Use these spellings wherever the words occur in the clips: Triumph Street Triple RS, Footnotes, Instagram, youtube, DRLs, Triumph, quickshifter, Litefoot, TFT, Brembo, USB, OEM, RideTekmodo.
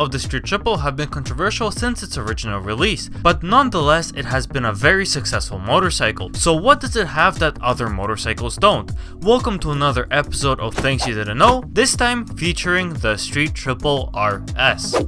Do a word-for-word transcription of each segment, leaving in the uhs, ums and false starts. of the Street Triple have been controversial since its original release, but nonetheless it has been a very successful motorcycle. So what does it have that other motorcycles don't? Welcome to another episode of Things You Didn't Know, this time featuring the Street Triple R S.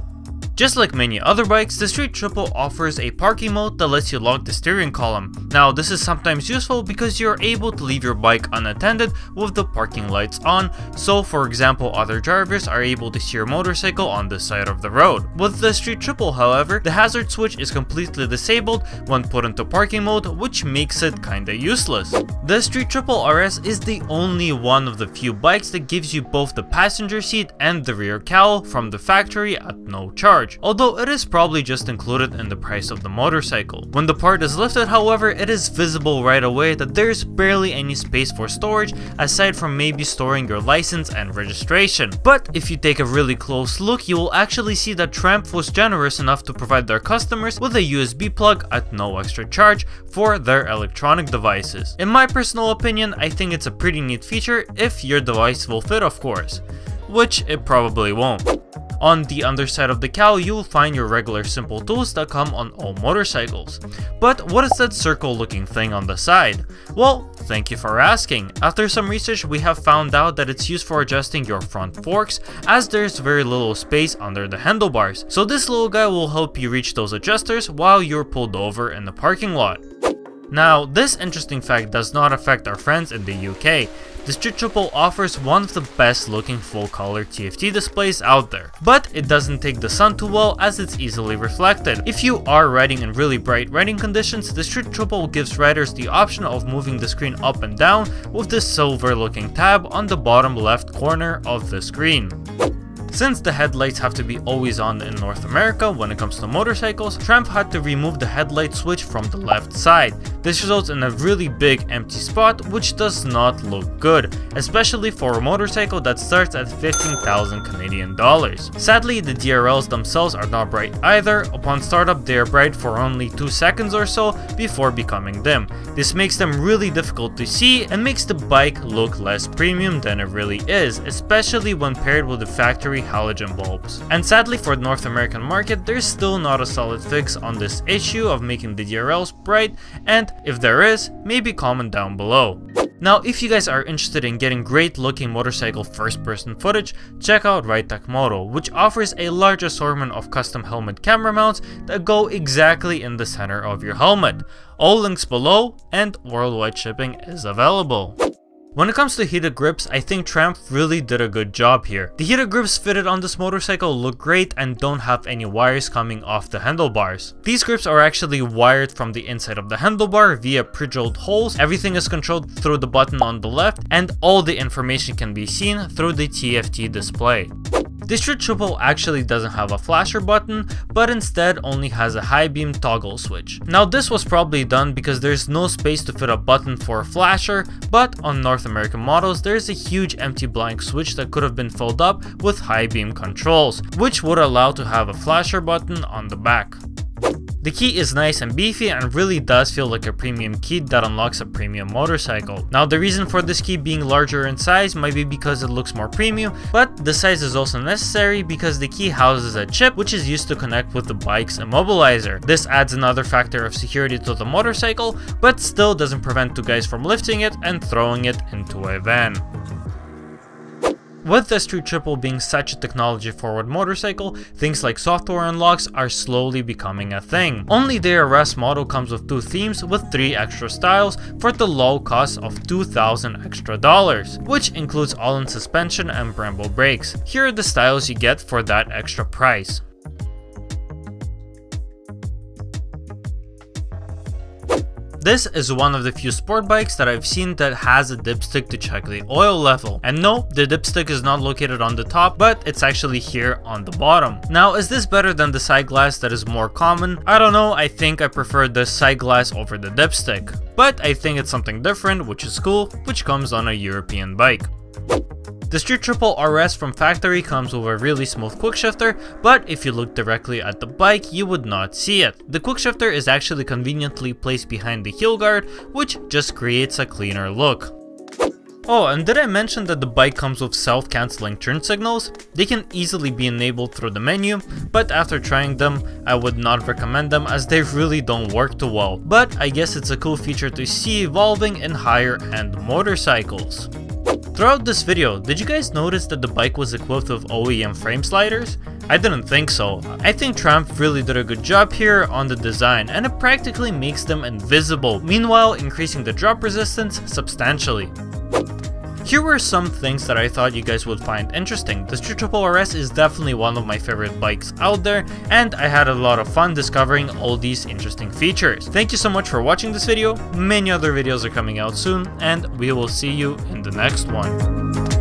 Just like many other bikes, the Street Triple offers a parking mode that lets you lock the steering column. Now this is sometimes useful because you're able to leave your bike unattended with the parking lights on, so for example other drivers are able to see your motorcycle on the side of the road. With the Street Triple however, the hazard switch is completely disabled when put into parking mode, which makes it kinda useless. The Street Triple R S is the only one of the few bikes that gives you both the passenger seat and the rear cowl from the factory at no charge. Although it is probably just included in the price of the motorcycle. When the part is lifted however, it is visible right away that there is barely any space for storage aside from maybe storing your license and registration. But if you take a really close look, you will actually see that Triumph was generous enough to provide their customers with a U S B plug at no extra charge for their electronic devices. In my personal opinion, I think it's a pretty neat feature if your device will fit of course, which it probably won't. On the underside of the cowl, you'll find your regular simple tools that come on all motorcycles. But what is that circle looking thing on the side? Well, thank you for asking. After some research, we have found out that it's used for adjusting your front forks, as there's very little space under the handlebars. So this little guy will help you reach those adjusters while you're pulled over in the parking lot. Now, this interesting fact does not affect our friends in the U K. The Street Triple offers one of the best looking full color T F T displays out there, but it doesn't take the sun too well as it's easily reflected. If you are riding in really bright riding conditions, the Street Triple gives riders the option of moving the screen up and down with this silver looking tab on the bottom left corner of the screen. Since the headlights have to be always on in North America when it comes to motorcycles, Triumph had to remove the headlight switch from the left side. This results in a really big empty spot which does not look good, especially for a motorcycle that starts at fifteen thousand Canadian dollars. Sadly, the D R Ls themselves are not bright either. Upon startup they are bright for only two seconds or so before becoming dim. This makes them really difficult to see and makes the bike look less premium than it really is, especially when paired with the factory halogen bulbs. And sadly for the North American market, there's still not a solid fix on this issue of making the D R Ls bright, and if there is, maybe comment down below. Now if you guys are interested in getting great looking motorcycle first person footage, check out RideTekmodo, which offers a large assortment of custom helmet camera mounts that go exactly in the center of your helmet. All links below, and worldwide shipping is available. When it comes to heated grips, I think Triumph really did a good job here. The heated grips fitted on this motorcycle look great and don't have any wires coming off the handlebars. These grips are actually wired from the inside of the handlebar via pre-drilled holes. Everything is controlled through the button on the left, and all the information can be seen through the T F T display. The Street Triple actually doesn't have a flasher button, but instead only has a high beam toggle switch. Now this was probably done because there's no space to fit a button for a flasher, but on North American models there's a huge empty blank switch that could have been filled up with high beam controls, which would allow to have a flasher button on the back. The key is nice and beefy and really does feel like a premium key that unlocks a premium motorcycle. Now the reason for this key being larger in size might be because it looks more premium, but the size is also necessary because the key houses a chip which is used to connect with the bike's immobilizer. This adds another factor of security to the motorcycle, but still doesn't prevent two guys from lifting it and throwing it into a van. With the Street Triple being such a technology-forward motorcycle, things like software unlocks are slowly becoming a thing. Only the R S model comes with two themes with three extra styles for the low cost of two thousand extra dollars, which includes all-in suspension and Brembo brakes. Here are the styles you get for that extra price. This is one of the few sport bikes that I've seen that has a dipstick to check the oil level. And no, the dipstick is not located on the top, but it's actually here on the bottom. Now, is this better than the side glass that is more common? I don't know, I think I prefer the side glass over the dipstick. But I think it's something different, which is cool, which comes on a European bike. The Street Triple R S from factory comes with a really smooth quickshifter, but if you look directly at the bike, you would not see it. The quickshifter is actually conveniently placed behind the heel guard, which just creates a cleaner look. Oh, and did I mention that the bike comes with self-canceling turn signals? They can easily be enabled through the menu, but after trying them, I would not recommend them as they really don't work too well. But I guess it's a cool feature to see evolving in higher-end motorcycles. Throughout this video, did you guys notice that the bike was equipped with O E M frame sliders? I didn't think so. I think Triumph really did a good job here on the design, and it practically makes them invisible, meanwhile increasing the drop resistance substantially. Here were some things that I thought you guys would find interesting. The Street Triple R S is definitely one of my favorite bikes out there, and I had a lot of fun discovering all these interesting features. Thank you so much for watching this video, many other videos are coming out soon, and we will see you in the next one.